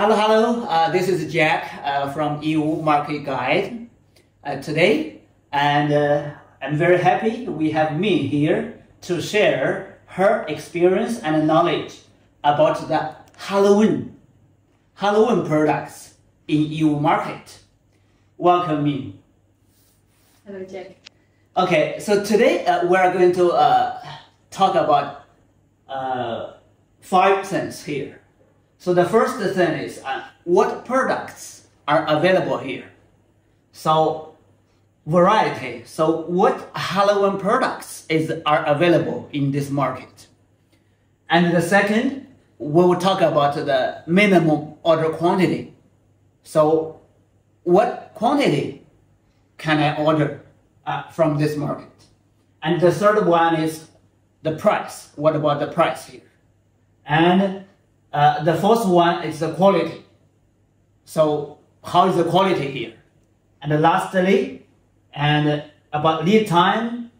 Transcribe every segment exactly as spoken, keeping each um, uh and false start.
Hello, hello. Uh, this is Jack uh, from Yiwu Market Guide uh, today, and uh, I'm very happy we have Min here to share her experience and knowledge about the Halloween, Halloween products in Yiwu Market. Welcome, Min. Hello, Jack. Okay, so today uh, we are going to uh, talk about uh, five things here. So the first thing is uh, what products are available here. So variety. So what Halloween products is are available in this market? And the second, we will talk about the minimum order quantity. So what quantity can I order uh, from this market? And the third one is the price. What about the price here? And Uh, the first one is the quality. So how is the quality here? And lastly, and about lead time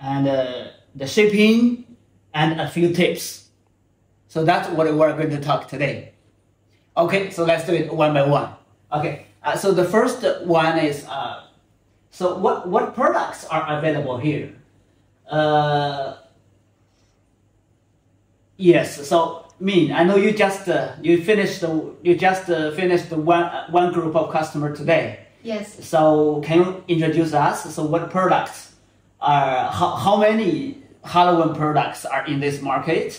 and uh, the shipping and a few tips. So that's what we're going to talk today. Okay, so let's do it one by one. Okay, uh, so the first one is, uh, so what, what products are available here? Uh, yes, so Min, I know you just uh, you finished the, you just uh, finished one uh, one group of customer today. Yes. So can you introduce us? So what products are how, how many Halloween products are in this market,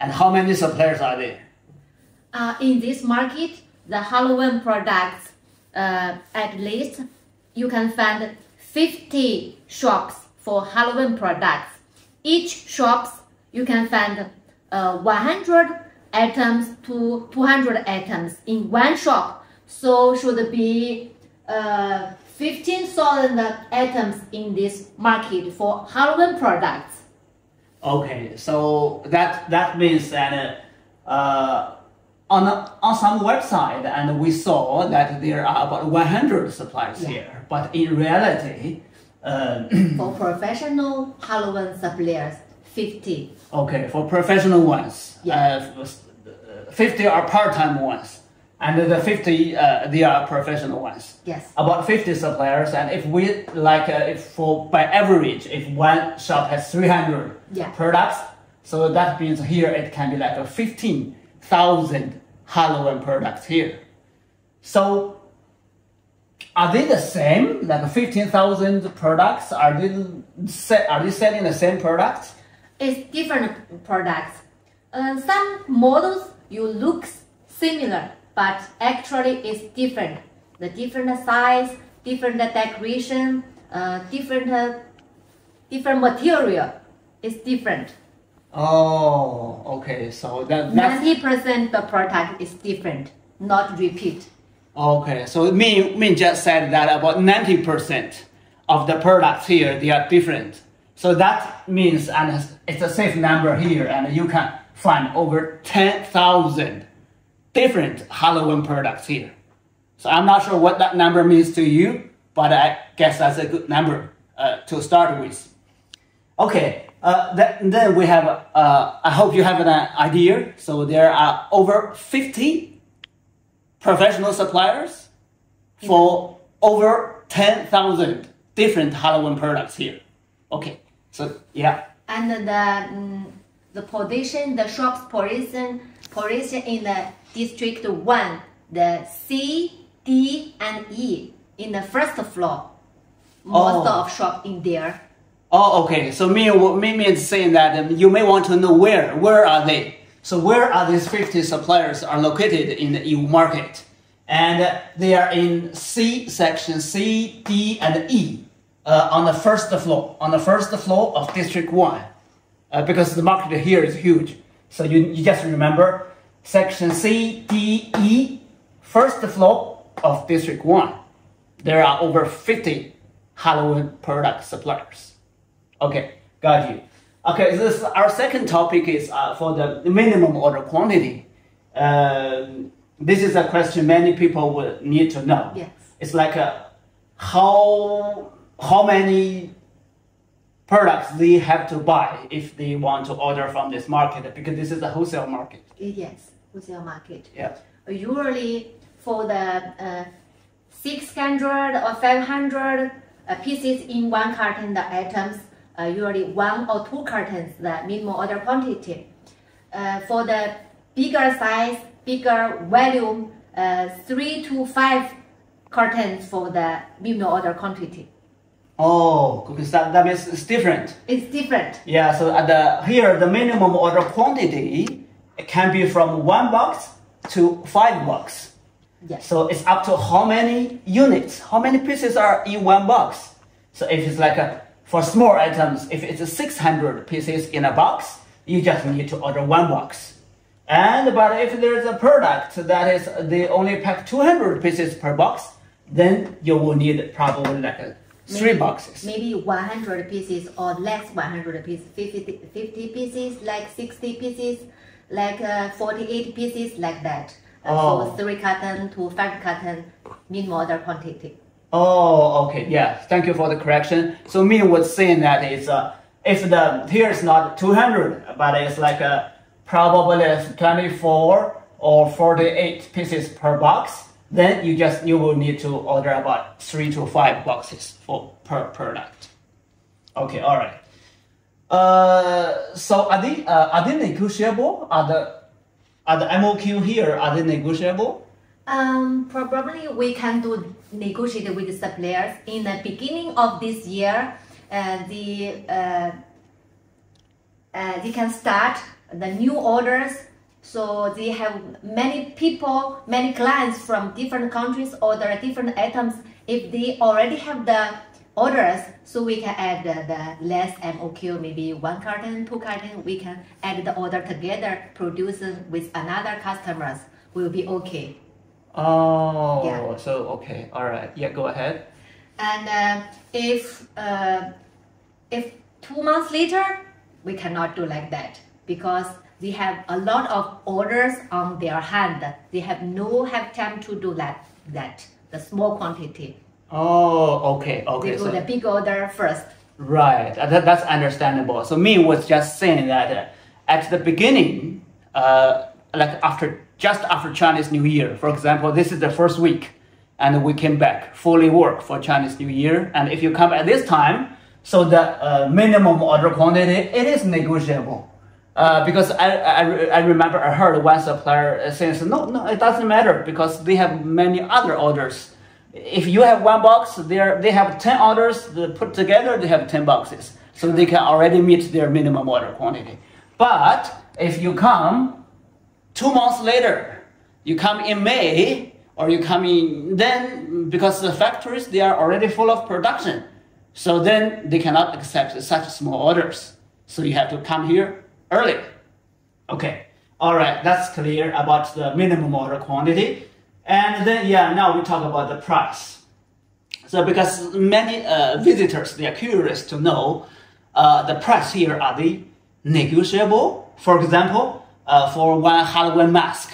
and how many suppliers are there? Uh, in this market, the Halloween products, uh, at least you can find fifty shops for Halloween products. Each shops you can find Uh, one hundred items to two hundred items in one shop, so should be uh, fifteen thousand items in this market for Halloween products. Okay, so that that means that uh, on a, on some website, and we saw that there are about one hundred suppliers yeah. here, but in reality, uh, for professional Halloween suppliers, fifty. Okay, for professional ones, yeah. uh, fifty are part-time ones, and the fifty uh, they are professional ones. Yes. About fifty suppliers, and if we like, uh, if for by average, if one shop has three hundred yeah. products, so that means here it can be like a fifteen thousand Halloween products here. So, are they the same? Like fifteen thousand products? Are they are they selling the same products? It's different products. Uh, some models you look similar, but actually it's different. The different size, different decoration, uh, different uh, different material is different. Oh, okay. So that ninety percent the product is different, not repeat. Okay. So Min Min just said that about ninety percent of the products here they are different. So that means, and it's a safe number here, and you can find over ten thousand different Halloween products here. So I'm not sure what that number means to you, but I guess that's a good number uh, to start with. Okay, uh, that, then we have, uh, I hope you have an idea. So there are over fifty professional suppliers for over ten thousand different Halloween products here. Okay. So yeah, and the mm, the position, the shop's position, position in the district one, the C, D, and E in the first floor. Most oh. of shop in there. Oh, okay. So me, me is saying that um, you may want to know where where are they? So where are these fifty suppliers are located in the Yiwu market? And uh, they are in C section, C, D, and E. Uh, on the first floor, on the first floor of District One, uh, because the market here is huge. So you, you just remember Section C, D, E, first floor of District One. There are over fifty Halloween product suppliers. Okay, got you. Okay, this our second topic is uh, for the minimum order quantity. Um, this is a question many people will need to know. Yes, it's like a, how. How many products they have to buy if they want to order from this market, because this is a wholesale market. Yes, wholesale market. Yeah. usually for the uh, six hundred or five hundred uh, pieces in one carton, the items, uh, usually one or two cartons, the minimum order quantity. Uh, for the bigger size, bigger volume, uh, three to five cartons for the minimum order quantity. Oh, okay, so that means it's different. It's different. Yeah, so at the, here the minimum order quantity it can be from one box to five box. Yes. So it's up to how many units, how many pieces are in one box. So if it's like a, for small items, if it's six hundred pieces in a box, you just need to order one box. And but if there's a product that is they only pack two hundred pieces per box, then you will need probably like a Three maybe, boxes. Maybe one hundred pieces or less one hundred pieces, fifty, fifty pieces, like sixty pieces, like uh, forty-eight pieces, like that. Uh, oh. So three carton to five carton, mean order quantity. Oh, okay, yeah. Thank you for the correction. So me was saying that it's, uh, if the here is not two hundred, but it's like uh, probably twenty-four or forty-eight pieces per box. Then you just you will need to order about three to five boxes for per product. Okay, all right. Uh, so are they uh, are they negotiable? Are the are the M O Q here are they negotiable? Um, probably we can do negotiate with the suppliers. In the beginning of this year, uh, the uh, uh, they can start the new orders. So they have many people, many clients from different countries order different items. If they already have the orders, so we can add the, the less M O Q, maybe one carton, two carton. We can add the order together, produce with another customers will be okay. Oh, yeah. So okay, all right, yeah, go ahead. And uh, if uh, if two months later, we cannot do like that because they have a lot of orders on their hand. They have no have time to do that, that the small quantity. Oh, okay, okay. They do so the big order first. Right, that, that's understandable. So me was just saying that at the beginning, uh, like after, just after Chinese New Year, for example, this is the first week and we came back fully work for Chinese New Year. And if you come at this time, so the uh, minimum order quantity, it is negotiable. Uh, because I, I, I remember I heard one supplier saying, no, no, it doesn't matter because they have many other orders. If you have one box, they have ten orders put together, they have ten boxes. So they can already meet their minimum order quantity. But if you come two months later, you come in May or you come in then because the factories, they are already full of production. So then they cannot accept such small orders. So you have to come here early. Okay, all right, that's clear about the minimum order quantity. And then, yeah, now we talk about the price. So because many uh, visitors, they are curious to know uh, the price here, are they negotiable? For example, uh, for one Halloween mask,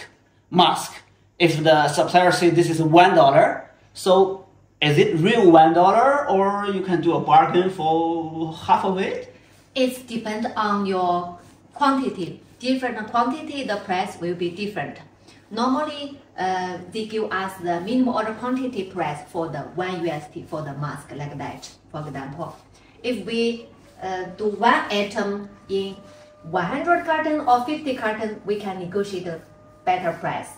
mask, if the supplier says this is one dollar, so is it real one dollar or you can do a bargain for half of it? It depends on your quantity, different quantity, the price will be different. Normally, uh, they give us the minimum order quantity price for the one U S D for the mask, like that. For example, if we uh, do one item in one hundred carton or fifty carton, we can negotiate a better price.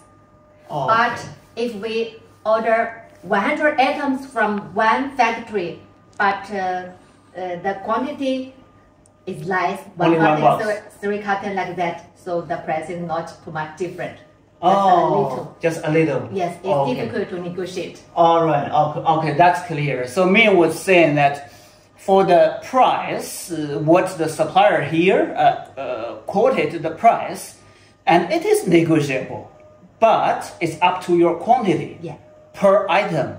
Oh, but okay. If we order one hundred items from one factory, but uh, uh, the quantity it's nice, one carton, three carton like that, so the price is not too much different. Oh, just a little. Just a little. Yes, it's okay. Difficult to negotiate. All right, okay, okay, that's clear. So Mia was saying that for the price, uh, what the supplier here uh, uh, quoted the price, and it is negotiable, but it's up to your quantity yeah. per item.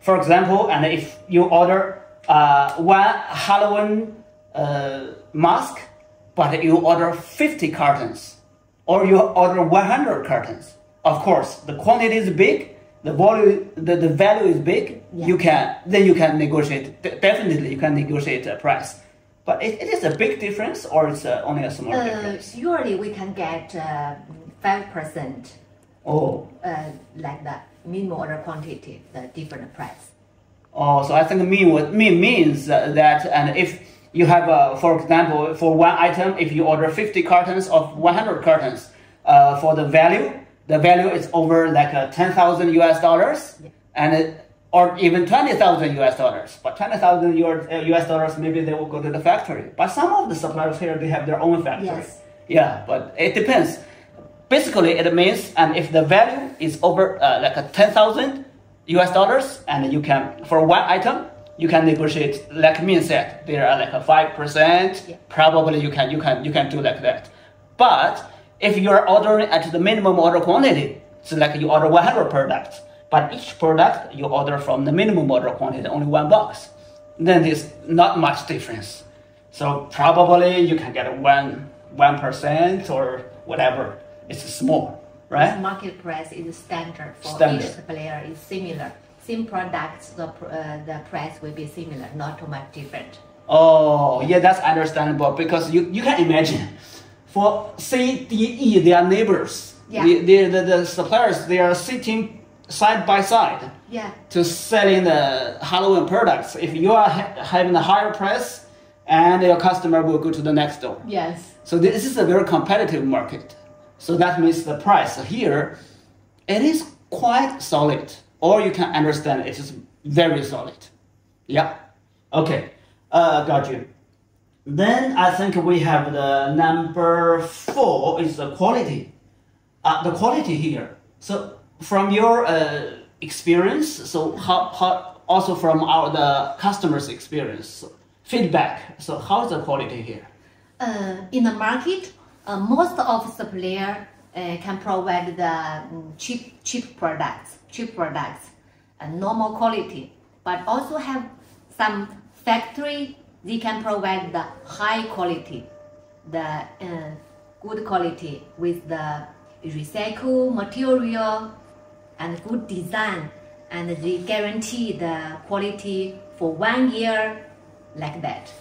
For example, and if you order uh, one Halloween Uh, mask, but you order fifty cartons or you order one hundred cartons. Of course, the quantity is big, the volume, the, the value is big. Yeah. You can then you can negotiate. De definitely, you can negotiate a price. But it, it is a big difference, or it's uh, only a small uh, difference. Usually, we can get five uh, percent Oh. Uh, like that, minimum order quantity, the different price. Oh, so I think mean, mean means that, and if you have, a, for example, for one item, if you order fifty cartons of one hundred cartons, uh, for the value, the value is over like a ten thousand U S dollars, yeah. And it, or even twenty thousand U S dollars. But twenty thousand U S dollars, maybe they will go to the factory. But some of the suppliers here, they have their own factory. Yes. Yeah, but it depends. Basically, it means, and if the value is over uh, like a ten thousand U S dollars, and you can, for one item, you can negotiate, like Min said, there are like a five percent, yeah. Probably you can, you, can, you can do like that. But if you are ordering at the minimum order quantity, so like you order one hundred products, but each product you order from the minimum order quantity, only one box, then there's not much difference. So probably you can get one, one percent or whatever. It's small, right? This market price is standard for standard. Each player is similar. Same products, the, uh, the price will be similar, not too much different. Oh, yeah, that's understandable because you, you can imagine for C, D, E, they are neighbors. Yeah. The, the, the, the suppliers, they are sitting side by side, yeah, to selling the Halloween products. If you are ha having a higher price, and your customer will go to the next door. Yes. So this is a very competitive market. So that means the price here, it is quite solid, or you can understand it is very solid. Yeah. Okay. Uh, got you. Then I think we have the number four is the quality. Uh, the quality here. So. From your uh, experience, so how, how also from our the customers' experience, so feedback. So how is the quality here? Uh, in the market, uh, most of the supplier uh, can provide the cheap cheap products, cheap products, and normal quality. But also have some factory they can provide the high quality, the uh, good quality with the recycled material. And good design, and they guarantee the quality for one year, like that.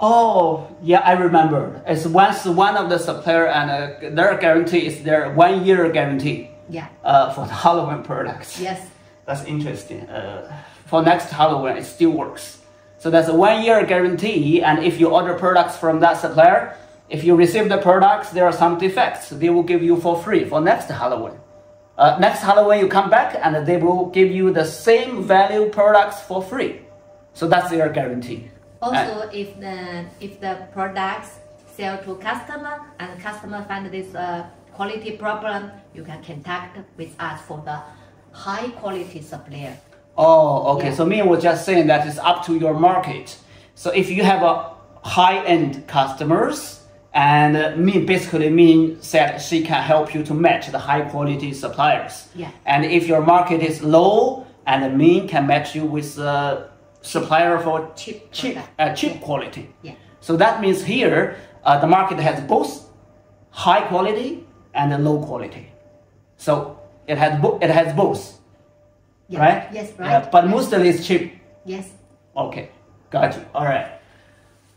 Oh, yeah, I remember. It's once one of the supplier and uh, their guarantee is their one year guarantee. Yeah. Uh, for the Halloween products. Yes. That's interesting. Uh, for next Halloween, it still works. So that's a one year guarantee, and if you order products from that supplier, if you receive the products, there are some defects, they will give you for free for next Halloween. Uh, next Halloween, you come back and they will give you the same value products for free. So that's their guarantee. Also, and if the if the products sell to customer and customer find this uh, quality problem, you can contact with us for the high quality supplier. Oh, okay. Yeah. So me was just saying that it's up to your market. So if you have a high end customers. And me basically mean said she can help you to match the high quality suppliers. Yeah. And if your market is low, and me can match you with a supplier for cheap, cheap, uh, cheap yeah. quality. Yeah. So that means here uh, the market has both high quality and low quality. So it has it has both, yeah. Right? Yes, right. Yeah, but yes. Mostly it's cheap. Yes. Okay, got you. All right.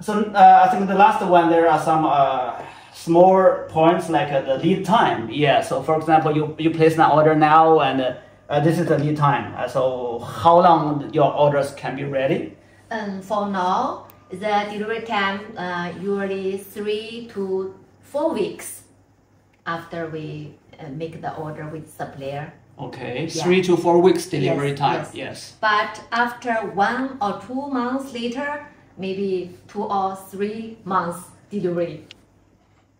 So uh, I think the last one, there are some uh, small points like uh, the lead time. Yeah, so for example, you, you place an order now and uh, uh, this is the lead time. Uh, so how long your orders can be ready? Um, for now, the delivery time uh, usually three to four weeks after we uh, make the order with supplier. Okay, yeah. Three to four weeks delivery yes, time, yes. yes. But after one or two months later, maybe two or three months delivery,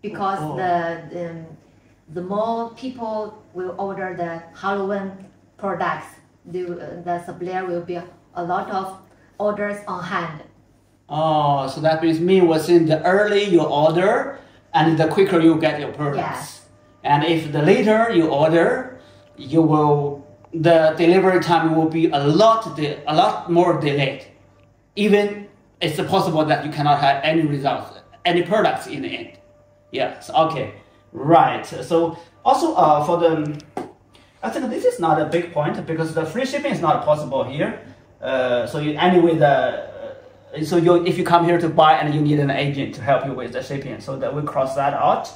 because oh. the um, the more people will order the Halloween products, the uh, the supplier will be a lot of orders on hand. Oh, so that means me was in the early you order, and the quicker you get your products. Yeah. And if the later you order, you will the delivery time will be a lot de a lot more delayed, even. It's possible that you cannot have any results, any products in the end. Yes, okay, right. So also uh, for the, I think this is not a big point because the free shipping is not possible here. Uh, so you, anyway, the, so you, if you come here to buy and you need an agent to help you with the shipping, so that we cross that out.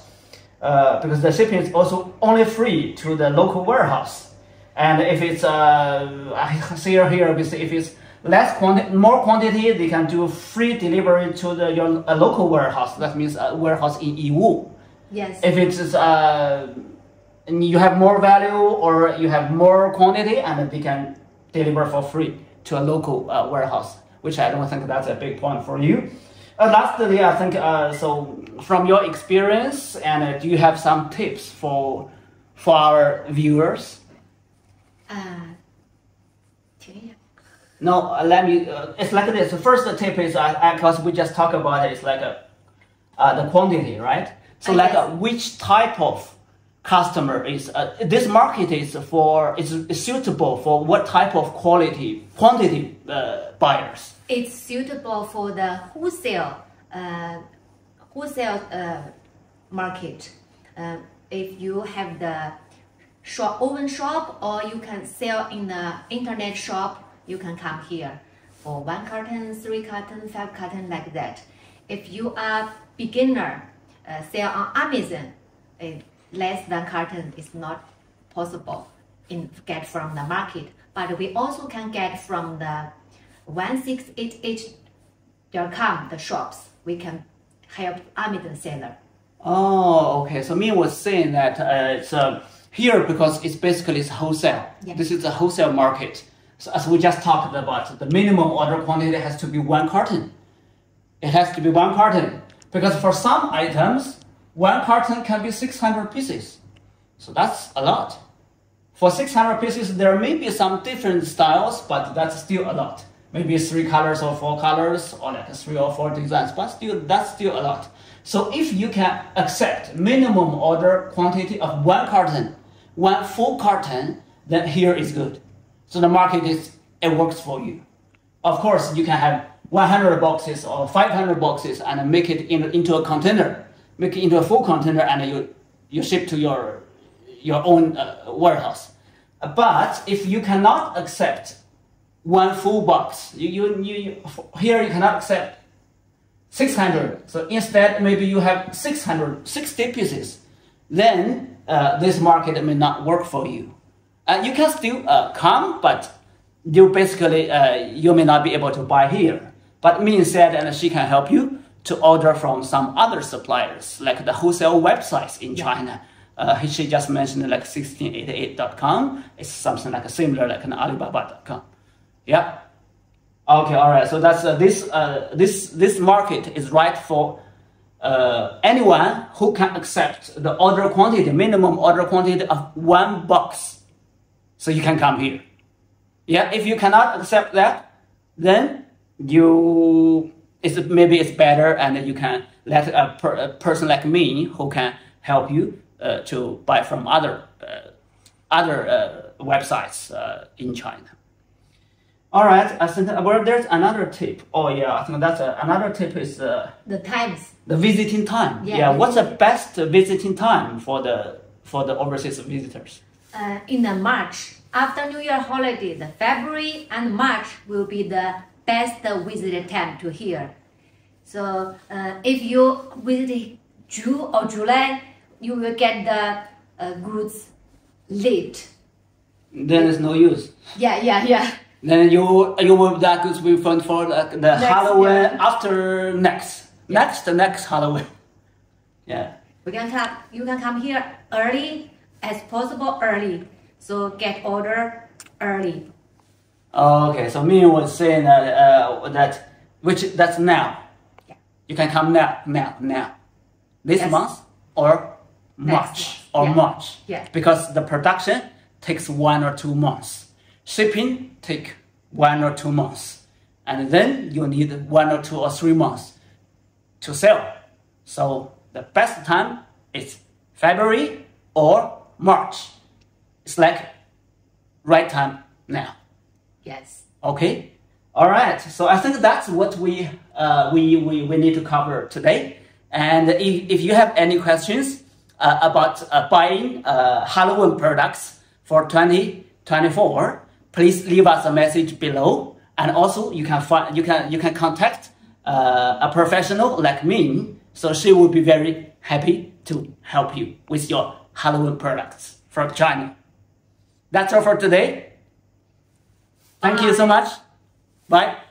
uh, because the shipping is also only free to the local warehouse. And if it's uh, I see here, if it's less quantity, more quantity, they can do free delivery to the your a local warehouse. That means a warehouse in Yiwu. Yes. If it's uh, you have more value or you have more quantity, and they can deliver for free to a local uh, warehouse, which I don't think that's a big point for you. Uh, lastly, I think uh, so. From your experience, and uh, do you have some tips for for our viewers? Uh, no, uh, let me. Uh, it's like this. The first tip is because uh, we just talked about it, it's like a, uh, the quantity, right? So I like a, which type of customer is uh, this market is for is, is suitable for what type of quality quantity uh, buyers? It's suitable for the wholesale uh, wholesale uh, market. Uh, if you have the shop, open shop, or you can sell in the internet shop, you can come here for one carton, three carton, five carton, like that. If you are beginner, uh, sell on Amazon. Uh, less than carton is not possible in get from the market, but we also can get from the one six eight eight dot com, the shops. We can help Amazon seller. Oh, okay. So Min was saying that uh, it's uh, here because it's basically it's wholesale. Yeah. This is a wholesale market. So as we just talked about, the minimum order quantity has to be one carton. It has to be one carton because for some items, one carton can be six hundred pieces. So that's a lot. For six hundred pieces, there may be some different styles, but that's still a lot. Maybe three colors or four colors or like three or four designs, but still, that's still a lot. So if you can accept minimum order quantity of one carton, one full carton, then here is good. So the market is, it works for you. Of course, you can have one hundred boxes or five hundred boxes and make it in, into a container. Make it into a full container and you, you ship to your, your own uh, warehouse. But if you cannot accept one full box, you, you, you, here you cannot accept six hundred. So instead, maybe you have six hundred sixty pieces. Then uh, this market may not work for you. Uh, you can still uh, come, but you basically, uh, you may not be able to buy here. But Min said, and she can help you to order from some other suppliers, like the wholesale websites in China. Uh, she just mentioned like sixteen eighty-eight dot com. It's something like a similar, like an alibaba dot com. Yeah. Okay. All right. So that's uh, this. Uh, this this market is right for uh, anyone who can accept the order quantity, minimum order quantity of one box. So you can come here. Yeah. If you cannot accept that, then you. It's, maybe it's better and you can let a, per, a person like me who can help you uh, to buy from other, uh, other uh, websites uh, in China. All right, I think well, there's another tip. Oh yeah, I think that's a, another tip is uh, the times. The visiting time. Yeah, yeah. What's the best visiting time for the, for the overseas visitors? Uh, in the March, after New Year holiday, the February and March will be the best visitor time to here. So uh, if you visit June or July, you will get the uh, goods late. Then it's no use. Yeah, yeah, yeah. Then you you will that goods will find for the, the next, Halloween yeah. after next, yeah. next the next Halloween. Yeah. We can come. You can come here early as possible early. So get order early. Okay, so Min was saying that uh, that which that's now. Yeah. You can come now, now, now, this yes. month or March or yeah. March. Yeah. Because the production takes one or two months, shipping take one or two months, and then you need one or two or three months to sell. So the best time is February or March. It's like right time now. Yes. Okay. All right. So I think that's what we uh, we, we we need to cover today. And if, if you have any questions uh, about uh, buying uh, Halloween products for twenty twenty-four, please leave us a message below. And also, you can find you can you can contact uh, a professional like me. So she will be very happy to help you with your Halloween products from China. That's all for today. Thank you so much. Bye.